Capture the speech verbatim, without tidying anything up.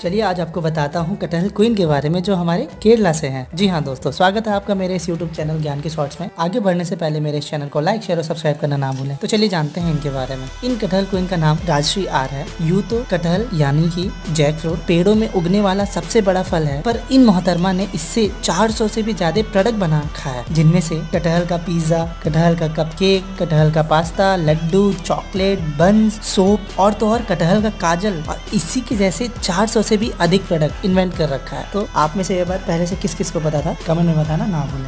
चलिए आज आपको बताता हूँ कटहल क्वीन के बारे में जो हमारे केरला से हैं। जी हाँ दोस्तों, स्वागत है आपका मेरे इस YouTube चैनल ज्ञान के शॉर्ट्स में। आगे बढ़ने से पहले मेरे इस चैनल को लाइक शेयर और सब्सक्राइब करना ना भूलें। तो चलिए जानते हैं इनके बारे में। इन कटहल क्वीन का नाम राजश्री आर है। यूँ तो कटहल यानी कि जैकफ्रूट पेड़ों में उगने वाला सबसे बड़ा फल है, पर इन मोहतरमा ने इससे चार सौ से भी ज्यादा प्रोडक्ट बना रखा है, जिनमें से कटहल का पिज्जा, कटहल का कपकेक, कटहल का pasta, laddoo, chocolate, buns, soap और तो और कटहल का काजल और इसी के जैसे चार सौ से भी अधिक प्रोडक्ट इन्वेंट कर रखा है। तो आप में से ये बात पहले से किस किस को पता था, कमेंट में बताना ना भूलें।